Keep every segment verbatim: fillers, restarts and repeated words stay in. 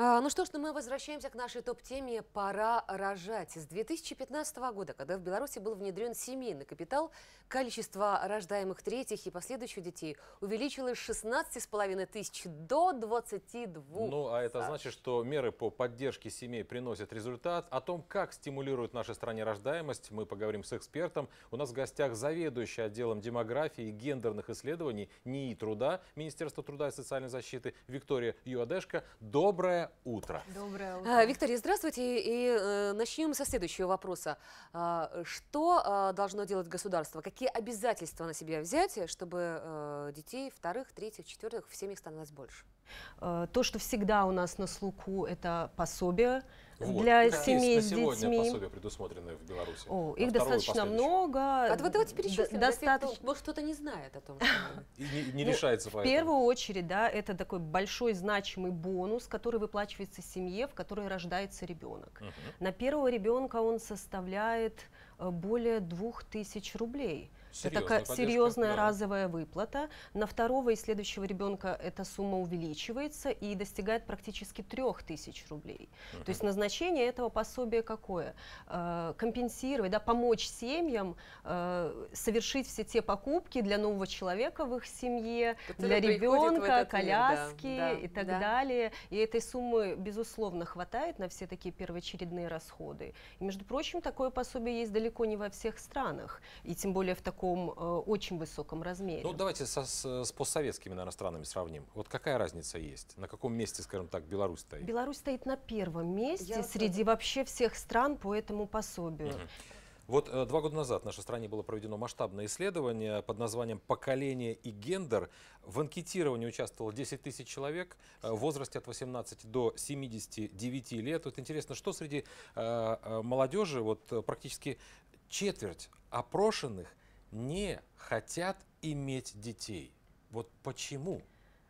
Ну что ж, мы возвращаемся к нашей топ-теме «Пора рожать». С две тысячи пятнадцатого года, когда в Беларуси был внедрен семейный капитал, количество рождаемых третьих и последующих детей увеличилось с шестнадцати с половиной тысяч до двадцати двух. Ну, а это значит, что меры по поддержке семей приносят результат. О том, как стимулирует в нашей стране рождаемость, мы поговорим с экспертом. У нас в гостях заведующий отделом демографии и гендерных исследований НИИ труда Министерства труда и социальной защиты Виктория Юадешко. Доброе утро. Доброе утро. Виктория, здравствуйте. И э, начнем со следующего вопроса. Что э, должно делать государство? Какие обязательства на себя взять, чтобы э, детей вторых, третьих, четвертых в семьях становилось больше? То, что всегда у нас на слуху, это пособие вот. для да. семей с детьми. На сегодня пособия предусмотрены в Беларуси. О, их достаточно много. А вот давайте перечислим, достаточно... кто-то не знает о том, что... И не, не ну, решается поэтому. В первую очередь, да, это такой большой значимый бонус, который выплачивается семье, в которой рождается ребенок. Угу. На первого ребенка он составляет более двух тысяч рублей. Серьезная это такая серьезная да. разовая выплата. На второго и следующего ребенка эта сумма увеличивается и достигает практически трёх тысяч рублей. Uh-huh. То есть назначение этого пособия какое? Компенсировать, да, помочь семьям совершить все те покупки для нового человека в их семье, который для ребенка, коляски мир, да. и так да. далее. И этой суммы, безусловно, хватает на все такие первоочередные расходы. И, между прочим, такое пособие есть далеко не во всех странах, и тем более в таком В таком э, очень высоком размере. Ну, давайте со, с, с постсоветскими, наверное, странами сравним. Вот какая разница есть? На каком месте, скажем так, Беларусь стоит? Беларусь стоит на первом месте Я среди это... вообще всех стран по этому пособию. Угу. Вот э, два года назад в нашей стране было проведено масштабное исследование под названием «Поколение и гендер». В анкетировании участвовало десять тысяч человек в возрасте от восемнадцати до семидесяти девяти лет. Вот интересно, что среди э, молодежи вот, практически четверть опрошенных не хотят иметь детей. Вот почему?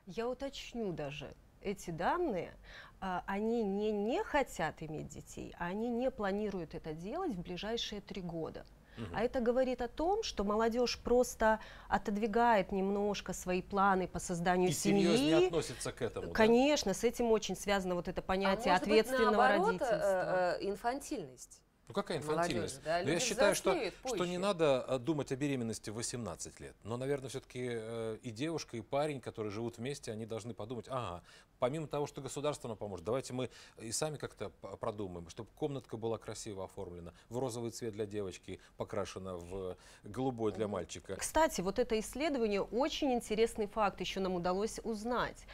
Я уточню даже. Эти данные, они не не хотят иметь детей, а они не планируют это делать в ближайшие три года. А это говорит о том, что молодежь просто отодвигает немножко свои планы по созданию и семьи. И серьезно не относится к этому. Конечно, да? С этим очень связано вот это понятие а ответственного быть, наоборот, родительства. Инфантильность. Ну какая инфантильность? Да, я считаю, что, что не надо думать о беременности в восемнадцать лет. Но, наверное, все-таки и девушка, и парень, которые живут вместе, они должны подумать, ага, помимо того, что государство нам поможет, давайте мы и сами как-то продумаем, чтобы комнатка была красиво оформлена, в розовый цвет для девочки, покрашена в голубой для мальчика. Кстати, вот это исследование, очень интересный факт еще нам удалось узнать.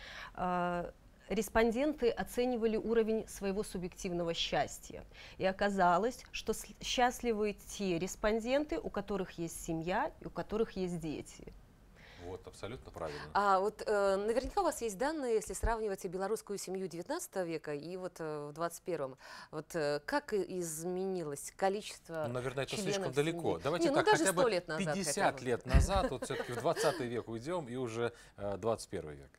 Респонденты оценивали уровень своего субъективного счастья. И оказалось, что счастливы те респонденты, у которых есть семья и у которых есть дети. Вот, абсолютно правильно. А вот э, наверняка у вас есть данные, если сравнивать белорусскую семью девятнадцатого века и вот э, в двадцать первом. Вот э, как изменилось количество. Ну, наверное, это слишком семьи. Далеко. Давайте Не, так, ну, даже хотя бы лет назад, пятьдесят лет назад, вот все-таки в двадцатый век уйдем и уже э, двадцать первый век.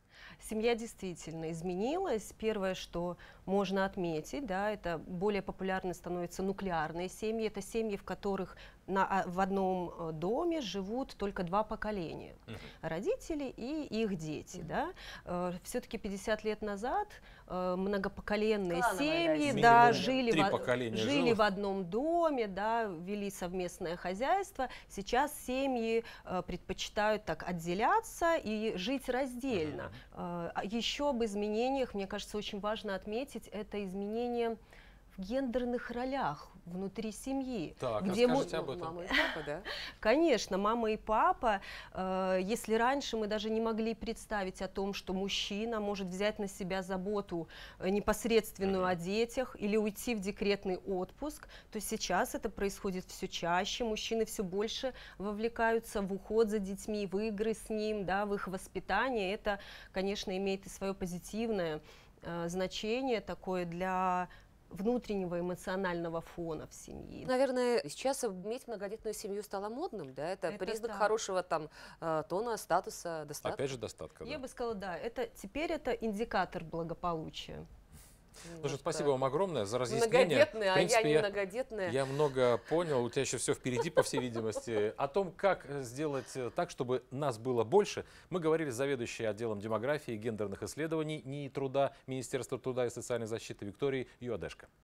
Семья действительно изменилась. Первое, что можно отметить, да, это более популярны становятся нуклеарные семьи. Это семьи, в которых на, в одном доме живут только два поколения. Uh-huh. Родители и их дети. Uh-huh. Да. Э, все-таки пятьдесят лет назад э, многопоколенные Клановая семьи да, жили, в, жили в одном доме, да, вели совместное хозяйство. Сейчас семьи э, предпочитают так отделяться и жить раздельно. Uh-huh. Еще об изменениях, мне кажется, очень важно отметить, это изменение в гендерных ролях внутри семьи. Так, где мы... об этом. Мама и папа, да? Конечно, мама и папа. Э, если раньше мы даже не могли представить о том, что мужчина может взять на себя заботу непосредственную mm-hmm. о детях или уйти в декретный отпуск, то сейчас это происходит все чаще. Мужчины все больше вовлекаются в уход за детьми, в игры с ним, да, в их воспитание. Это, конечно, имеет и свое позитивное э, значение такое для... внутреннего эмоционального фона в семье. Наверное, сейчас иметь многодетную семью стало модным, да? Это, это признак да. хорошего там тона, статуса, достатка. Опять же достатка. Я да. бы сказала, да, это, теперь это индикатор благополучия. Слушай, спасибо вам огромное за разъяснение. Многодетная, в принципе, а я не я, многодетная. Я много понял, у тебя еще все впереди, по всей видимости. О том, как сделать так, чтобы нас было больше, мы говорили с заведующей отделом демографии, гендерных исследований НИИ труда Министерства труда и социальной защиты Викторией Юадешко.